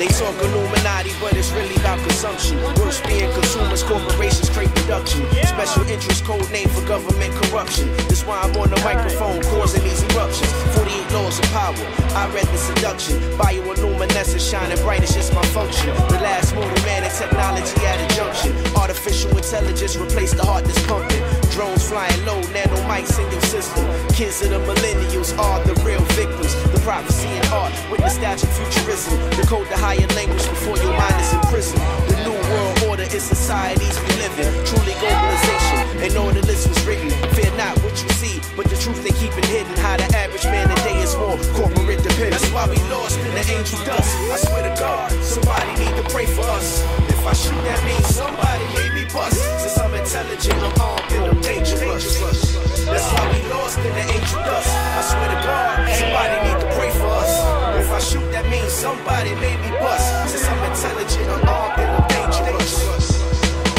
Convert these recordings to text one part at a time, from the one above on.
They talk Illuminati, but it's really about consumption. Worse being consumers, corporations create production. Special interest, code name for government corruption. That's why I'm on the microphone causing these eruptions. 48 laws of power, I read the seduction. Bioilluminescence shining bright, it's just my function. The last move of man and technology at a junction. Artificial intelligence replaced the heart that's pumping. Drones flying low, nano mics in your system. Kids of the millennials are the real victims. The prophecy in art, with the statue futurism. The code to higher language before your mind is in prison. The new world order is societies we live in. Truly globalization, and all the list was written. Fear not what you see, but the truth they keep it hidden. How the average man today is more corporate dependent. That's why we lost in the angel dust. I swear to God, somebody need to pray for us. If I shoot, that means somebody made me bust. Since I'm intelligent, I'm armed and I'm dangerous. That's why we lost in the angel dust. I swear to God, somebody need to pray for us. If I shoot, that means somebody made me bust. Since I'm intelligent, I'm armed and I'm dangerous.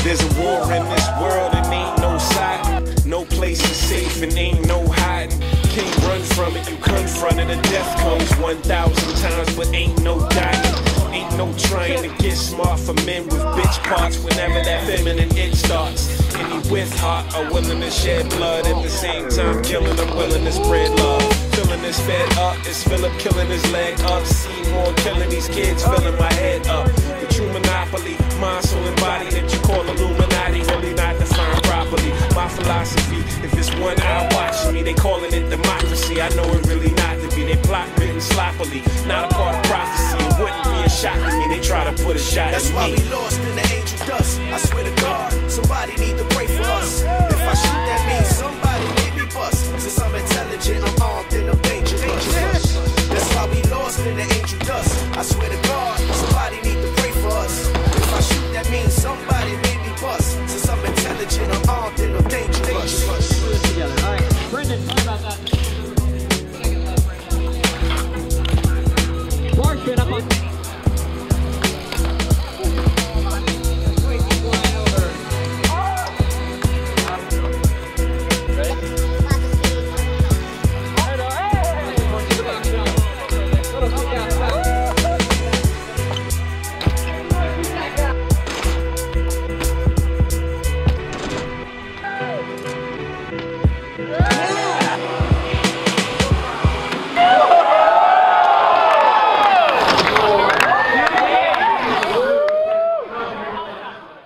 There's a war in this world and ain't no side. No place is safe and ain't no hiding. Can't run from it, you confront it, and death comes 1,000 times, but ain't no dying. Ain't no trying to get smart for men with bitch parts. Whenever that feminine it starts, any with heart are willing to shed blood. At the same time killing, I'm willing to spread love. Filling this fed up, it's Philip killing his leg up. Seymour killing these kids, filling my head up. The true monopoly, mind, soul, and body that you call Illuminati, really not defined properly. My philosophy, if it's one eye watching me, they calling it democracy. I know it really not to be. They plot written sloppily, not a part of prophecy. It wouldn't be a shot to me, they try to put a shot at me. That's why we lost in the angel dust. I swear to God, somebody need to pray for us. If I shoot, that means somebody made me bust. Since I'm intelligent, I'm armed and I'm dangerous. That's why we lost in the angel dust. I swear to God.